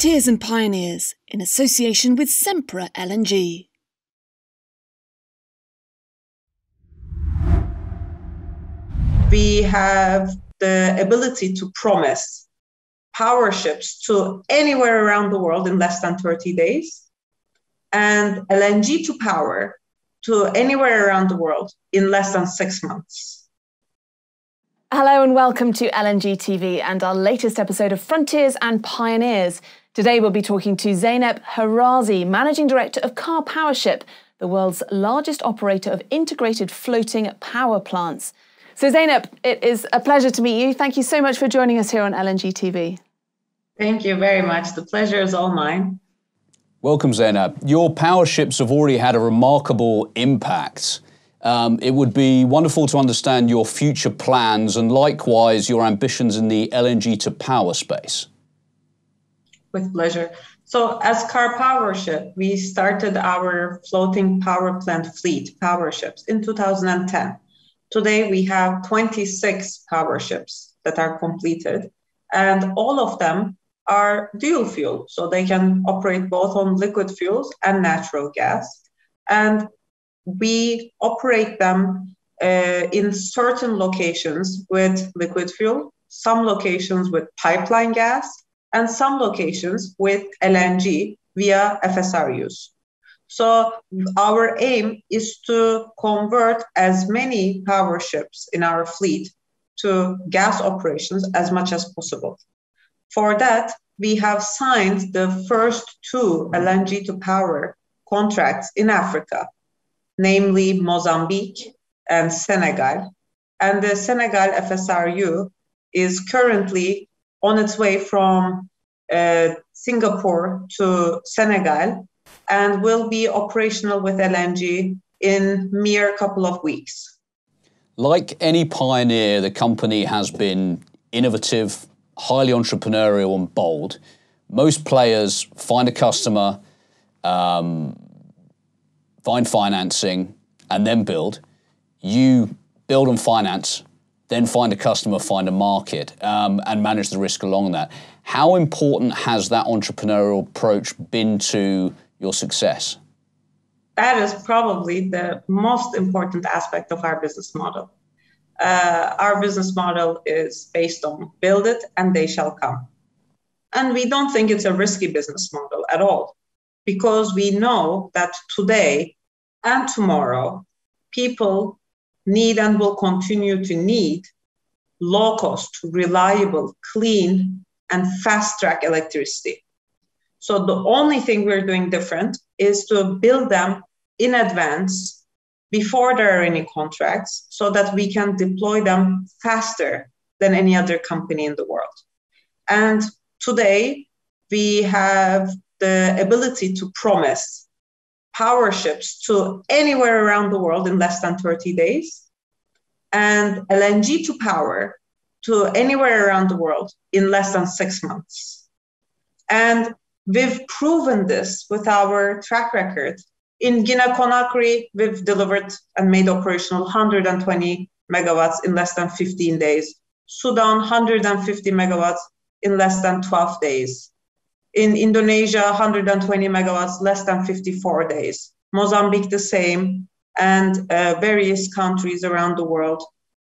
Frontiers and Pioneers, in association with Sempra LNG. We have the ability to promise power ships to anywhere around the world in less than 30 days, and LNG to power to anywhere around the world in less than 6 months. Hello and welcome to LNG TV and our latest episode of Frontiers and Pioneers. Today we'll be talking to Zeynep Harezi, Managing Director of Karpowership, the world's largest operator of integrated floating power plants. So Zeynep, it is a pleasure to meet you. Thank you so much for joining us here on LNG TV. Thank you very much. The pleasure is all mine. Welcome, Zeynep. Your power ships have already had a remarkable impact. It would be wonderful to understand your future plans and likewise your ambitions in the LNG to power space. With pleasure. So as Karpowership, we started our floating power plant fleet, power ships, in 2010. Today we have 26 power ships that are completed, and all of them are dual fuel, so they can operate both on liquid fuels and natural gas. And we operate them in certain locations with liquid fuel, some locations with pipeline gas, and some locations with LNG via FSRUs. So our aim is to convert as many power ships in our fleet to gas operations as much as possible. For that, we have signed the first 2 LNG to power contracts in Africa, namely Mozambique and Senegal. And the Senegal FSRU is currently on its way from Singapore to Senegal and will be operational with LNG in mere couple of weeks. Like any pioneer, the company has been innovative, highly entrepreneurial and bold. Most players find a customer, find financing, and then build. You build and finance, then find a customer, find a market, and manage the risk along that. How important has that entrepreneurial approach been to your success? That is probably the most important aspect of our business model. Our business model is based on build it and they shall come. And we don't think it's a risky business model at all, because we know that today and tomorrow, people need and will continue to need low-cost, reliable, clean, and fast-track electricity. So the only thing we're doing different is to build them in advance before there are any contracts so that we can deploy them faster than any other company in the world. And today, we have the ability to promise power ships to anywhere around the world in less than 30 days, and LNG to power to anywhere around the world in less than 6 months. And we've proven this with our track record. In Guinea-Conakry, we've delivered and made operational 120 megawatts in less than 15 days. Sudan, 150 megawatts in less than 12 days. In Indonesia, 120 megawatts, less than 54 days. Mozambique, the same, and various countries around the world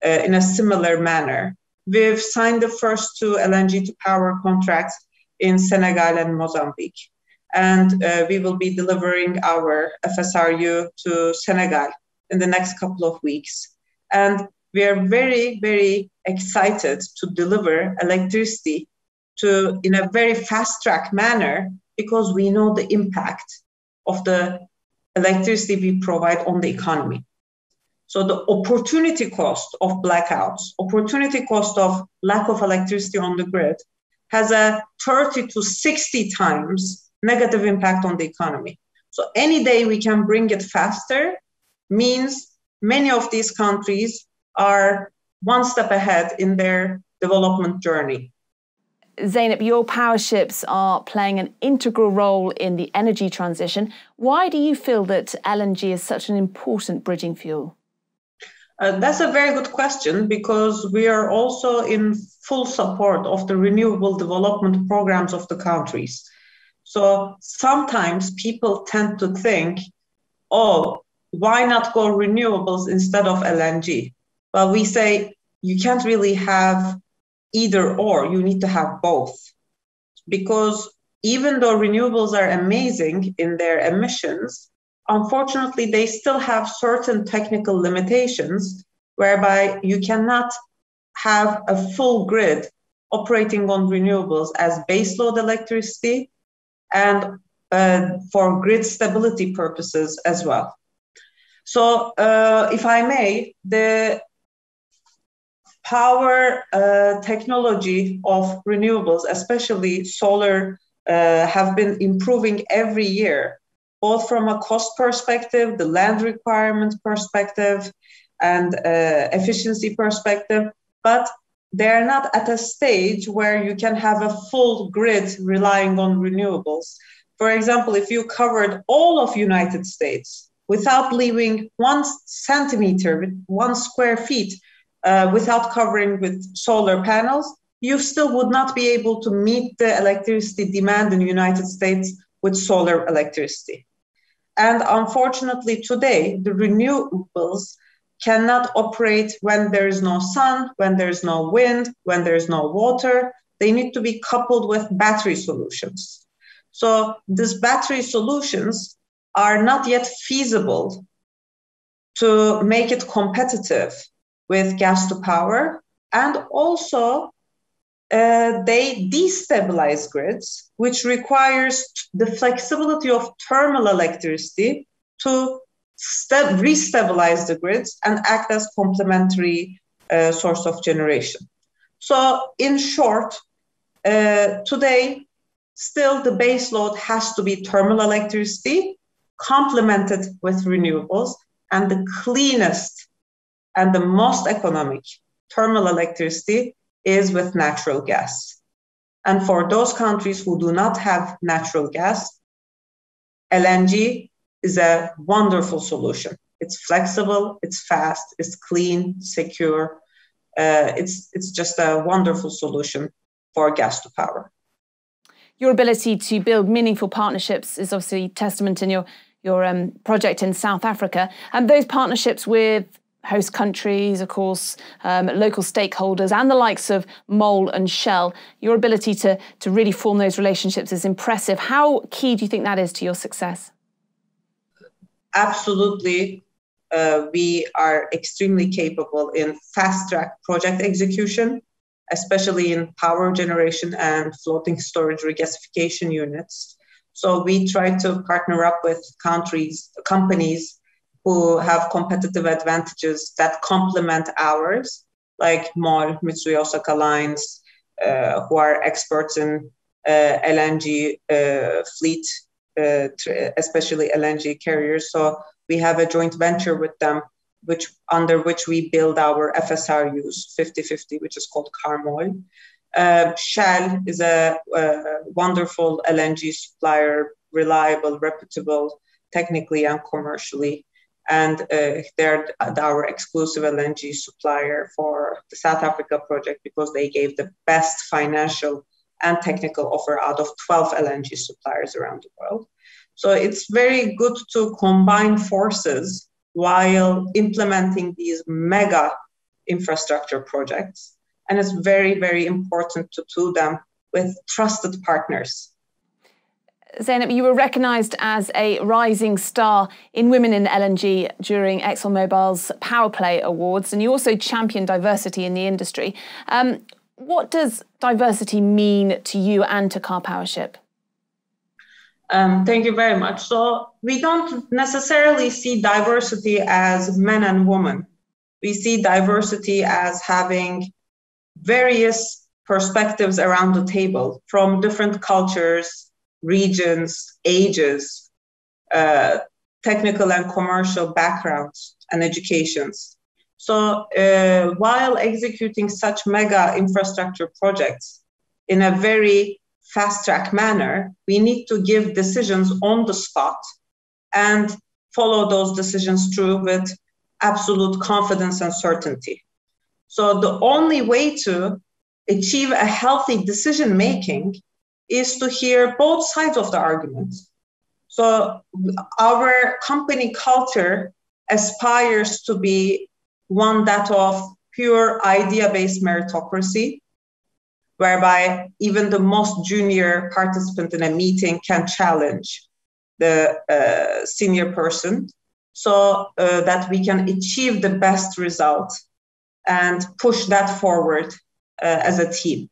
in a similar manner. We've signed the first 2 LNG to power contracts in Senegal and Mozambique. And we will be delivering our FSRU to Senegal in the next couple of weeks. And we are very, very excited to deliver electricity in a very fast-track manner, because we know the impact of the electricity we provide on the economy. So the opportunity cost of blackouts, opportunity cost of lack of electricity on the grid has a 30 to 60 times negative impact on the economy. So any day we can bring it faster means many of these countries are one step ahead in their development journey. Zeynep, your power ships are playing an integral role in the energy transition. Why do you feel that LNG is such an important bridging fuel? That's a very good question, because we are also in full support of the renewable development programs of the countries. So sometimes people tend to think, oh, why not go renewables instead of LNG? Well, we say you can't really have either or, you need to have both. Because even though renewables are amazing in their emissions, unfortunately, they still have certain technical limitations whereby you cannot have a full grid operating on renewables as baseload electricity and for grid stability purposes as well. So if I may, the power technology of renewables, especially solar, have been improving every year, both from a cost perspective, the land requirement perspective, and efficiency perspective, but they're not at a stage where you can have a full grid relying on renewables. For example, if you covered all of United States, without leaving 1 centimeter, 1 square feet, without covering with solar panels, you still would not be able to meet the electricity demand in the United States with solar electricity. And unfortunately today, the renewables cannot operate when there is no sun, when there is no wind, when there is no water. They need to be coupled with battery solutions. So these battery solutions are not yet feasible to make it competitive with gas to power. And also they destabilize grids, which requires the flexibility of thermal electricity to restabilize the grids and act as complementary source of generation. So in short, today, still the base load has to be thermal electricity, complemented with renewables, and the cleanest and the most economic thermal electricity is with natural gas. And for those countries who do not have natural gas, LNG is a wonderful solution. It's flexible, it's fast, it's clean, secure. It's just a wonderful solution for gas to power. Your ability to build meaningful partnerships is obviously testament in your project in South Africa, and those partnerships with host countries, of course, local stakeholders and the likes of MOL and Shell, your ability to really form those relationships is impressive. How key do you think that is to your success? Absolutely. We are extremely capable in fast-track project execution, especially in power generation and floating storage regasification units. So we try to partner up with companies who have competitive advantages that complement ours, like MOL, Mitsui O.S.K. Lines, who are experts in LNG fleet, especially LNG carriers. So we have a joint venture with them, under which we build our FSRUs 50/50, which is called Carmol. Shell is a wonderful LNG supplier, reliable, reputable, technically and commercially. And they're our exclusive LNG supplier for the South Africa project because they gave the best financial and technical offer out of 12 LNG suppliers around the world. So it's very good to combine forces while implementing these mega infrastructure projects. And it's very, very important to do them with trusted partners. Zeynep, you were recognised as a rising star in Women in LNG during ExxonMobil's PowerPlay Awards, and you also championed diversity in the industry. What does diversity mean to you and to Karpowership? Thank you very much. So we don't necessarily see diversity as men and women. We see diversity as having various perspectives around the table from different cultures, regions, ages, technical and commercial backgrounds and educations. So while executing such mega infrastructure projects in a very fast-track manner, we need to give decisions on the spot and follow those decisions through with absolute confidence and certainty. So the only way to achieve a healthy decision-making is to hear both sides of the argument. So our company culture aspires to be one that of pure idea-based meritocracy, whereby even the most junior participant in a meeting can challenge the senior person, so that we can achieve the best result and push that forward as a team.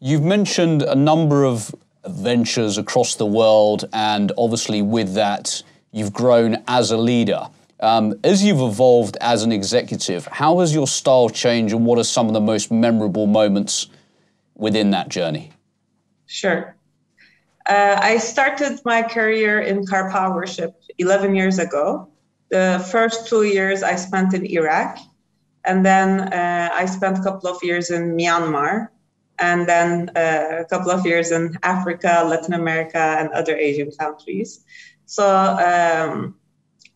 You've mentioned a number of ventures across the world, and obviously with that, you've grown as a leader. As you've evolved as an executive, how has your style changed, and what are some of the most memorable moments within that journey? Sure. I started my career in Karpowership 11 years ago. The first 2 years I spent in Iraq, and then I spent a couple of years in Myanmar, and then a couple of years in Africa, Latin America, and other Asian countries. So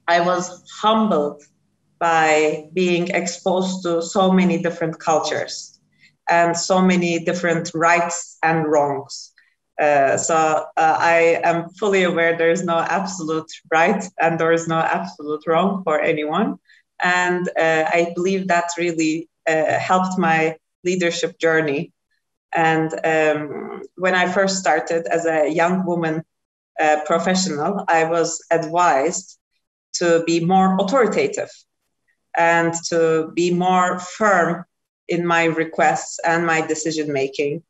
I was humbled by being exposed to so many different cultures and so many different rights and wrongs. I am fully aware there is no absolute right and there is no absolute wrong for anyone. And I believe that really helped my leadership journey. And when I first started as a young woman professional, I was advised to be more authoritative and to be more firm in my requests and my decision-making.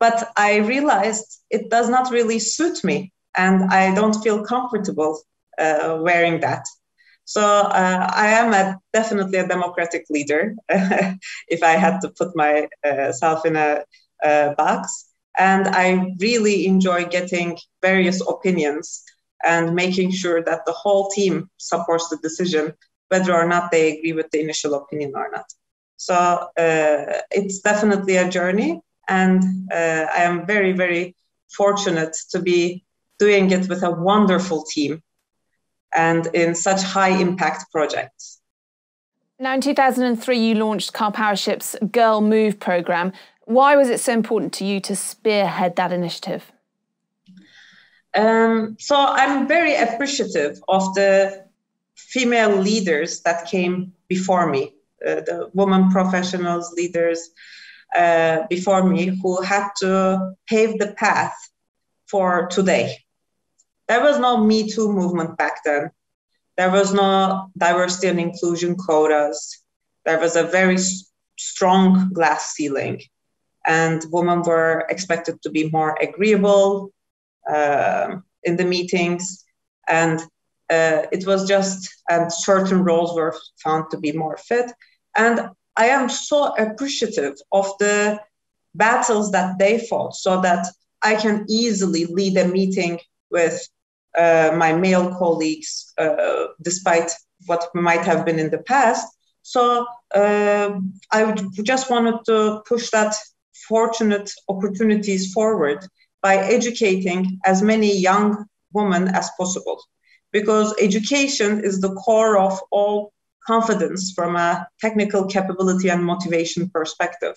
But I realized it does not really suit me, and I don't feel comfortable wearing that. So I am definitely a democratic leader, if I had to put myself in a box. And I really enjoy getting various opinions and making sure that the whole team supports the decision, whether or not they agree with the initial opinion or not. So it's definitely a journey. And I am very, very fortunate to be doing it with a wonderful team and in such high impact projects. Now, in 2003, you launched Karpowership's Girl Move program. Why was it so important to you to spearhead that initiative? So I'm very appreciative of the female leaders that came before me, the women professionals, leaders, before me, who had to pave the path for today. There was no Me Too movement back then. There was no diversity and inclusion quotas. There was a very strong glass ceiling, and women were expected to be more agreeable in the meetings, and it was just, and certain roles were found to be more fit. And I am so appreciative of the battles that they fought so that I can easily lead a meeting with my male colleagues, despite what might have been in the past. So I just wanted to push that fortunate opportunities forward by educating as many young women as possible, because education is the core of all confidence from a technical capability and motivation perspective.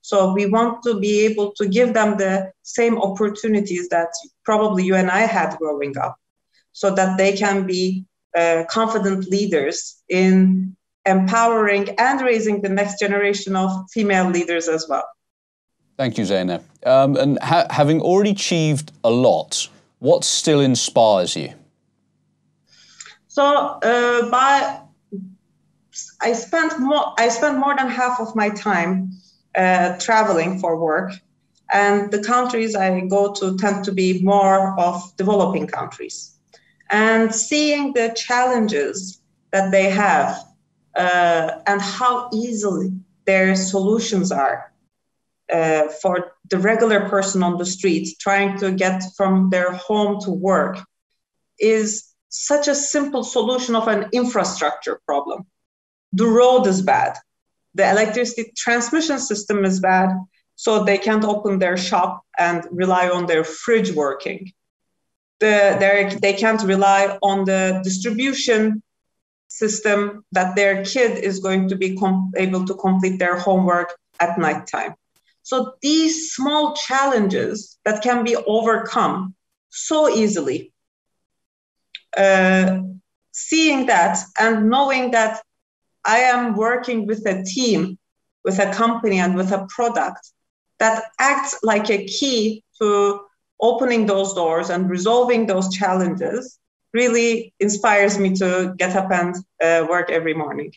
So we want to be able to give them the same opportunities that probably you and I had growing up, so that they can be confident leaders in empowering and raising the next generation of female leaders as well. Thank you, Zeynep. And having already achieved a lot, what still inspires you? So I spent more than half of my time traveling for work, and the countries I go to tend to be more of developing countries. And seeing the challenges that they have and how easily their solutions are for the regular person on the street trying to get from their home to work is such a simple solution of an infrastructure problem. The road is bad. The electricity transmission system is bad, so they can't open their shop and rely on their fridge working. They can't rely on the distribution system that their kid is going to be able to complete their homework at nighttime. So these small challenges that can be overcome so easily, seeing that and knowing that I am working with a team, with a company and with a product that acts like a key to opening those doors and resolving those challenges really inspires me to get up and work every morning.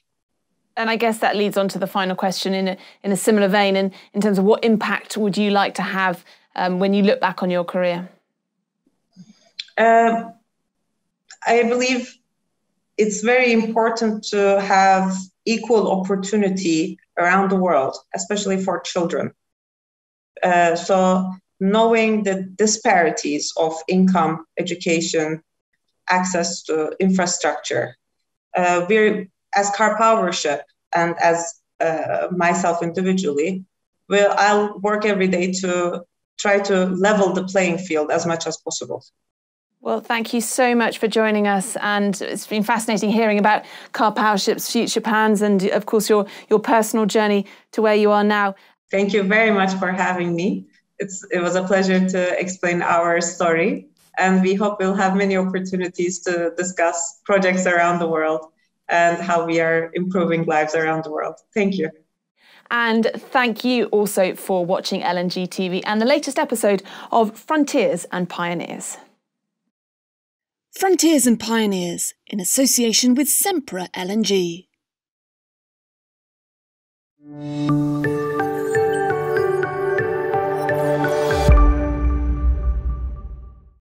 And I guess that leads on to the final question in a similar vein, and in terms of what impact would you like to have when you look back on your career? I believe it's very important to have equal opportunity around the world, especially for children. So knowing the disparities of income, education, access to infrastructure, we're, as Karpowership and as myself individually, I'll work every day to try to level the playing field as much as possible. Well, thank you so much for joining us, and it's been fascinating hearing about Karpowership's future plans and, of course, your personal journey to where you are now. Thank you very much for having me. It was a pleasure to explain our story, and we hope we'll have many opportunities to discuss projects around the world and how we are improving lives around the world. Thank you. And thank you also for watching LNG TV and the latest episode of Frontiers and Pioneers. Frontiers and Pioneers, in association with Sempra LNG.